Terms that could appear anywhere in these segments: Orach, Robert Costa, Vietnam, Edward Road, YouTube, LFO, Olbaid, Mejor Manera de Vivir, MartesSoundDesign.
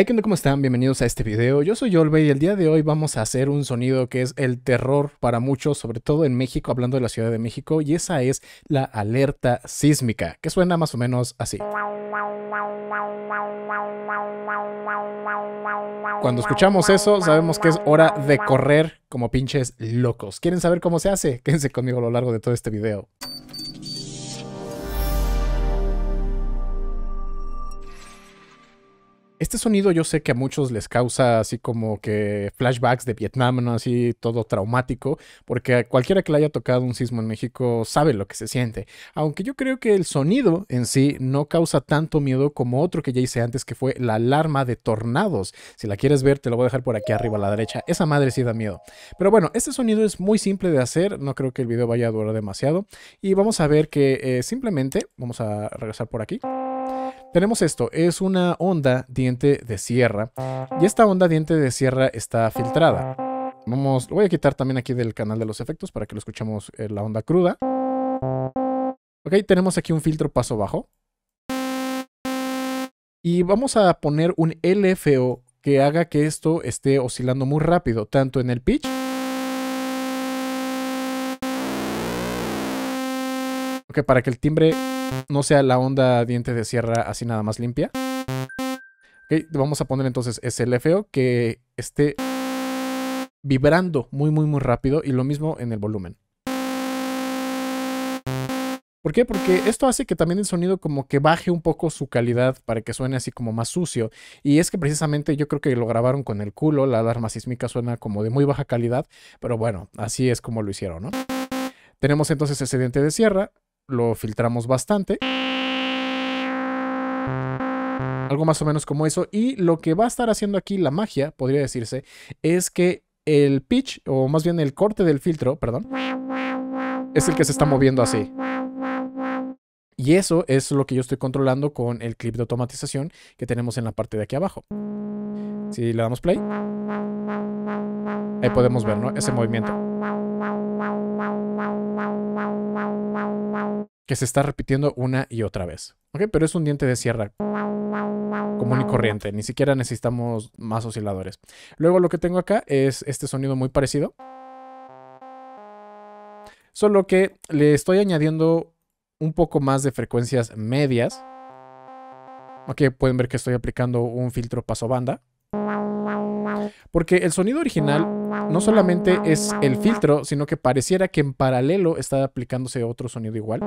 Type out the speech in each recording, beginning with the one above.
Hey, ¿qué onda? ¿Cómo están? Bienvenidos a este video. Yo soy Olbaid y el día de hoy vamos a hacer un sonido que es el terror para muchos, sobre todo en México, hablando de la Ciudad de México, y esa es la alerta sísmica, que suena más o menos así. Cuando escuchamos eso, sabemos que es hora de correr como pinches locos. ¿Quieren saber cómo se hace? Quédense conmigo a lo largo de todo este video. Este sonido yo sé que a muchos les causa así como que flashbacks de Vietnam, ¿no? Así todo traumático, porque cualquiera que le haya tocado un sismo en México sabe lo que se siente. Aunque yo creo que el sonido en sí no causa tanto miedo como otro que ya hice antes, que fue la alarma de tornados. Si la quieres ver, te lo voy a dejar por aquí arriba a la derecha. Esa madre sí da miedo. Pero bueno, este sonido es muy simple de hacer. No creo que el video vaya a durar demasiado. Y vamos a ver que simplemente, vamos a regresar por aquí. Tenemos esto, es una onda diente de sierra y esta onda diente de sierra está filtrada. Vamos, lo voy a quitar también aquí del canal de los efectos para que lo escuchemos la onda cruda. Ok, tenemos aquí un filtro paso bajo. Y vamos a poner un LFO que haga que esto esté oscilando muy rápido, tanto en el pitch para que el timbre no sea la onda diente de sierra así nada más limpia. Ok, vamos a poner entonces ese LFO que esté vibrando muy rápido, y lo mismo en el volumen. ¿Por qué? Porque esto hace que también el sonido como que baje un poco su calidad para que suene así como más sucio. Y es que precisamente yo creo que lo grabaron con el culo. La alarma sísmica suena como de muy baja calidad, pero bueno, así es como lo hicieron, ¿no? Tenemos entonces ese diente de sierra, lo filtramos bastante. Algo más o menos como eso. Y lo que va a estar haciendo aquí la magia, podría decirse, es que el pitch, o más bien el corte del filtro, perdón, es el que se está moviendo así. Y eso es lo que yo estoy controlando con el clip de automatización que tenemos en la parte de aquí abajo. Si le damos play, ahí podemos ver, ¿no?, ese movimiento que se está repitiendo una y otra vez. Ok, pero es un diente de sierra común y corriente. Ni siquiera necesitamos más osciladores. Luego lo que tengo acá es este sonido muy parecido, solo que le estoy añadiendo un poco más de frecuencias medias. Ok, pueden ver que estoy aplicando un filtro paso banda, porque el sonido original no solamente es el filtro, sino que pareciera que en paralelo está aplicándose otro sonido igual.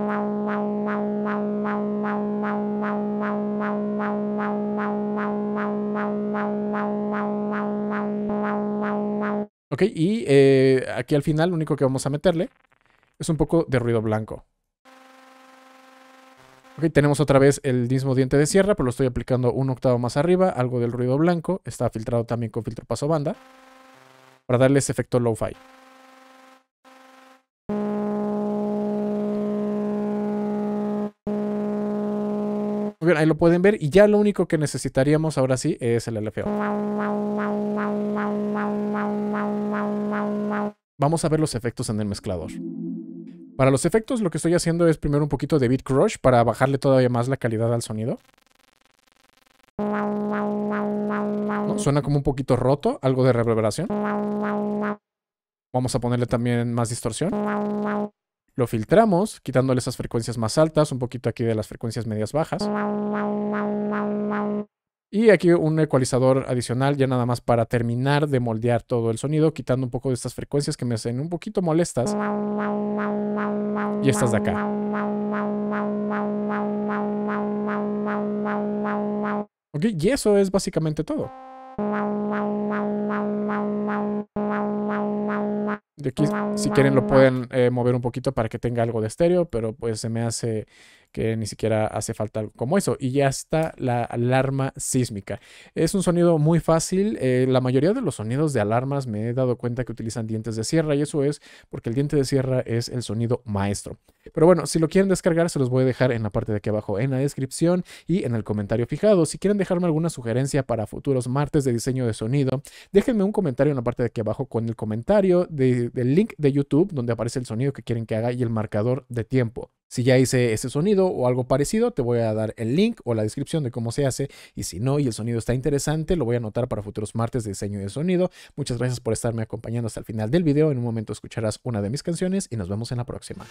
Ok, y aquí al final lo único que vamos a meterle es un poco de ruido blanco. Ok, tenemos otra vez el mismo diente de sierra, pero lo estoy aplicando un octavo más arriba, algo del ruido blanco. Está filtrado también con filtro paso banda, para darle ese efecto lo-fi. Muy bien, ahí lo pueden ver. Y ya lo único que necesitaríamos ahora sí es el LFO. Vamos a ver los efectos en el mezclador. Para los efectos lo que estoy haciendo es primero un poquito de Beat Crush para bajarle todavía más la calidad al sonido. ¿No? Suena como un poquito roto, algo de reverberación. Vamos a ponerle también más distorsión. Lo filtramos, quitándole esas frecuencias más altas, un poquito aquí de las frecuencias medias bajas. Y aquí un ecualizador adicional, ya nada más para terminar de moldear todo el sonido, quitando un poco de estas frecuencias que me hacen un poquito molestas. Y estas de acá. Ok, y eso es básicamente todo. De aquí, si quieren, lo pueden mover un poquito para que tenga algo de estéreo, pero pues se me hace que ni siquiera hace falta algo como eso. Y ya está la alarma sísmica. Es un sonido muy fácil. La mayoría de los sonidos de alarmas me he dado cuenta que utilizan dientes de sierra, y eso es porque el diente de sierra es el sonido maestro. Pero bueno, si lo quieren descargar, se los voy a dejar en la parte de aquí abajo en la descripción y en el comentario fijado. Si quieren dejarme alguna sugerencia para futuros martes de diseño de sonido, déjenme un comentario en la parte de aquí abajo con el comentario del link de YouTube donde aparece el sonido que quieren que haga y el marcador de tiempo. Si ya hice ese sonido parecido o algo parecido, te voy a dar el link o la descripción de cómo se hace. Y si no, y el sonido está interesante, lo voy a anotar para futuros martes de diseño de sonido. Muchas gracias por estarme acompañando hasta el final del video. En un momento escucharás una de mis canciones y nos vemos en la próxima.